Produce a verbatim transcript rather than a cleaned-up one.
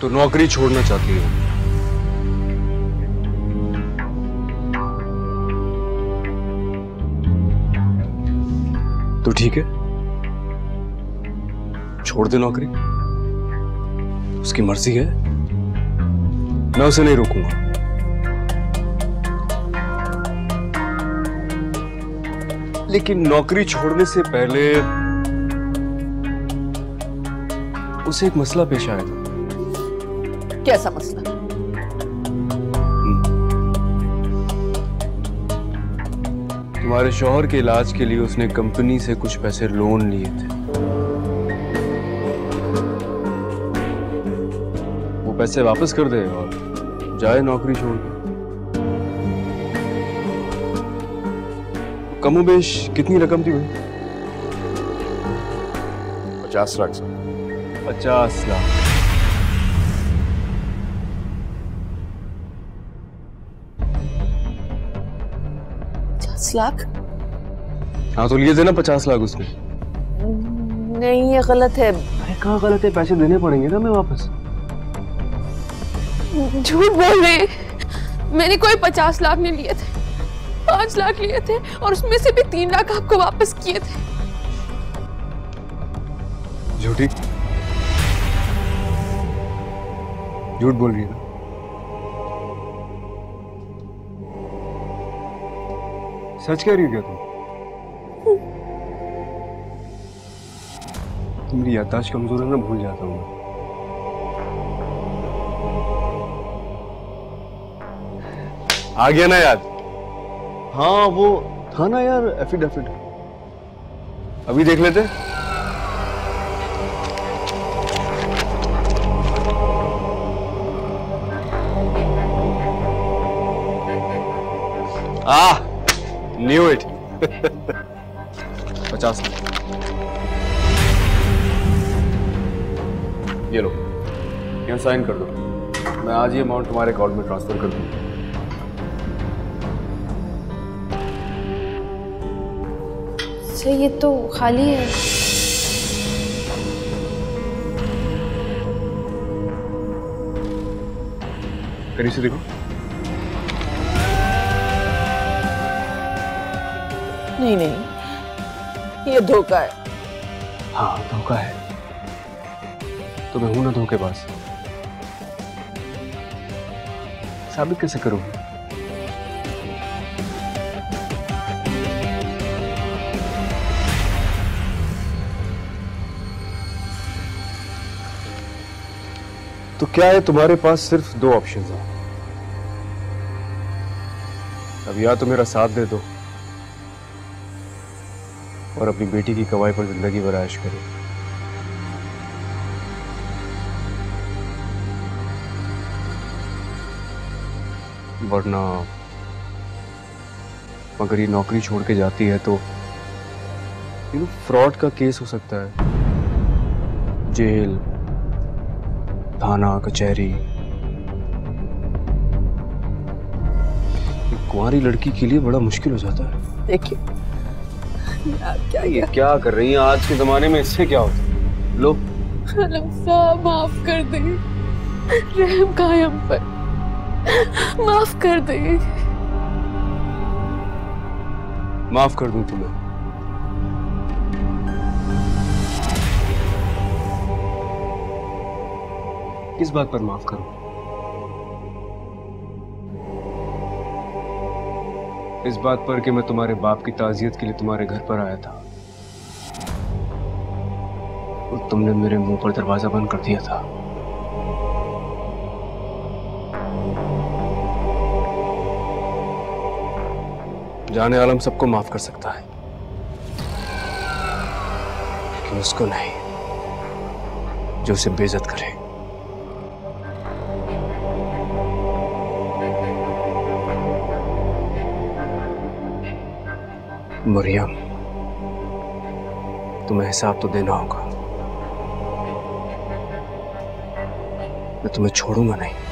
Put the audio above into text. तो नौकरी छोड़ना चाहती हो। तो ठीक है, छोड़ दे नौकरी, उसकी मर्जी है, मैं उसे नहीं रोकूंगा। लेकिन नौकरी छोड़ने से पहले उसे एक मसला पेश आया था। कैसा मसला? तुम्हारे शौहर के इलाज के लिए उसने कंपनी से कुछ पैसे लोन लिए थे। वो पैसे वापस कर दे और जाए नौकरी छोड़ के। कमोबेश कितनी रकम थी भाई? पचास लाख सर। पचास लाख। पचास लाख? हाँ तो लिए थे ना पचास लाख उसमें। नहीं ये गलत है। भाई कहाँ गलत है, पैसे देने पड़ेंगे ना मैं वापस। झूठ बोल रहे, मैंने कोई पचास लाख नहीं लिए थे, पांच लाख लिए थे और उसमें से भी तीन लाख आपको वापस किए थे। झूठी, झूठ बोल रही है। सच कह रही हो क्या तुम? मेरी याददाश्त कमजोर है ना, भूल जाता हूँ मैं। आ गया ना याद? हाँ वो था ना यार एफिडेविट, अभी देख लेते। आ न्यू इट। पचास ये लो, यहाँ साइन कर दो, मैं आज ये अमाउंट तुम्हारे अकाउंट में ट्रांसफर कर दूंगा। अच्छा ये तो खाली है। करीब से देखो। नहीं नहीं ये धोखा है। हाँ धोखा है, तो मैं हूं ना धोखेबाज, साबित कैसे करूंगी? तो क्या है, तुम्हारे पास सिर्फ दो ऑप्शन हैं। अब या तो मेरा साथ दे दो और अपनी बेटी की कवाई पर जिंदगी भर ऐश करो, वरना अगर ये नौकरी छोड़ के जाती है तो यू नो फ्रॉड का केस हो सकता है, जेल, थाना, कचहरी। कुंवारी लड़की के लिए बड़ा मुश्किल हो जाता है। देखिए क्या ये क्या, क्या कर रही हैं आज के जमाने में, इससे क्या होता है? लो आलम साहब माफ कर दे, रहम कायम पर माफ कर दे। माफ कर दूं तुम्हें? किस बात पर माफ करूं? इस बात पर कि मैं तुम्हारे बाप की ताजियत के लिए तुम्हारे घर पर आया था और तुमने मेरे मुंह पर दरवाजा बंद कर दिया था। जाने आलम सबको माफ कर सकता है लेकिन उसको नहीं जो उसे बेइज्जत करे। मरियम, तुम्हें हिसाब तो देना होगा, मैं तुम्हें छोड़ूंगा नहीं।